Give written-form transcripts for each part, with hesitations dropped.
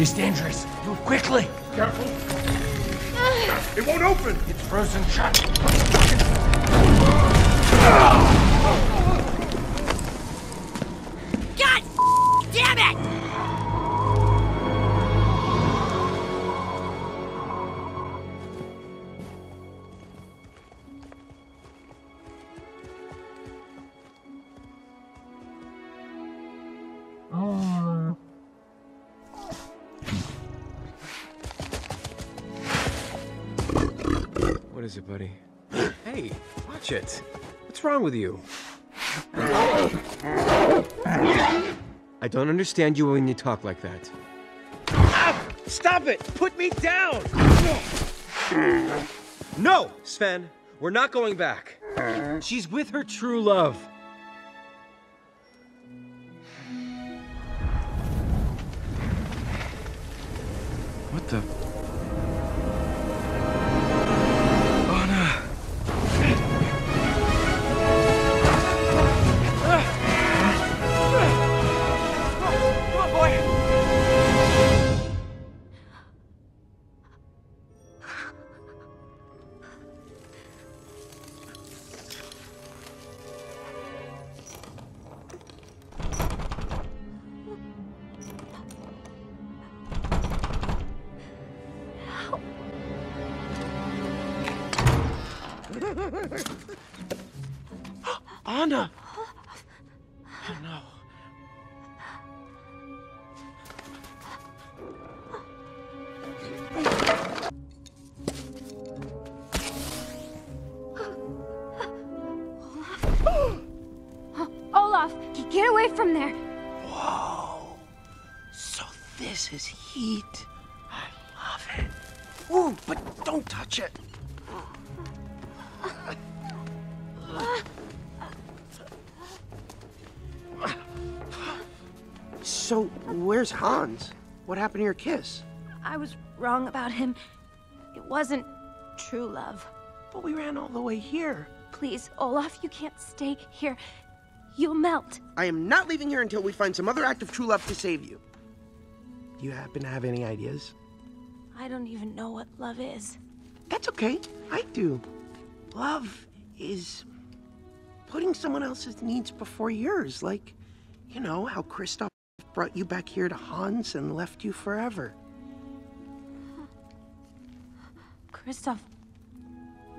She's dangerous. Move quickly. Careful. It won't open. It's frozen shut. God damn it! What is it, buddy? Hey, watch it. What's wrong with you? I don't understand you when you talk like that. Stop it! Put me down! No, Sven. We're not going back. She's with her true love. What the... Anna! Oh no. Olaf, get away from there. Whoa. So this is heat. I love it. Ooh, but don't touch it. So, where's Hans? What happened to your kiss? I was wrong about him. It wasn't true love. But we ran all the way here. Please, Olaf, you can't stay here. You'll melt. I am not leaving here until we find some other act of true love to save you. Do you happen to have any ideas? I don't even know what love is. That's okay. I do. Love is putting someone else's needs before yours, like, you know, how Kristoff brought you back here to Hans and left you forever. Kristoff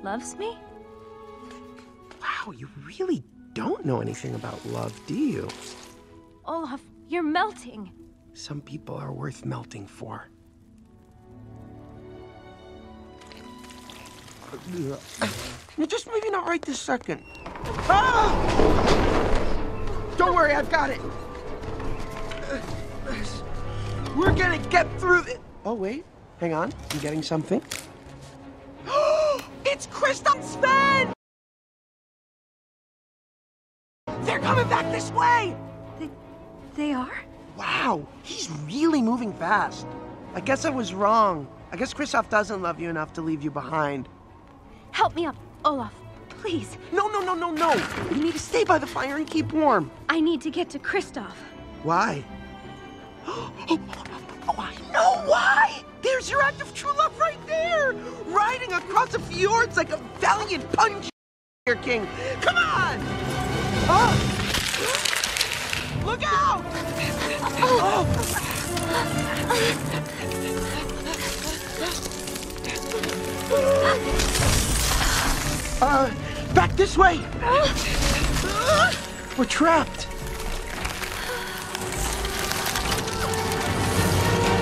loves me? Wow, you really don't know anything about love, do you? Olaf, you're melting. Some people are worth melting for. Just maybe not right this second. Ah! Don't worry, I've got it. We're gonna get through it. Oh, wait. Hang on. I'm getting something. It's Kristoff Sven! They're coming back this way! They are? Wow, he's really moving fast. I guess I was wrong. I guess Kristoff doesn't love you enough to leave you behind. Help me up, Olaf. Please. No. You need to stay by the fire and keep warm. I need to get to Kristoff. Why? Oh, I know why! There's your act of true love right there! Riding across the fjords like a valiant punch-your king! Come on! Oh. Look out! Oh. Back this way! We're trapped!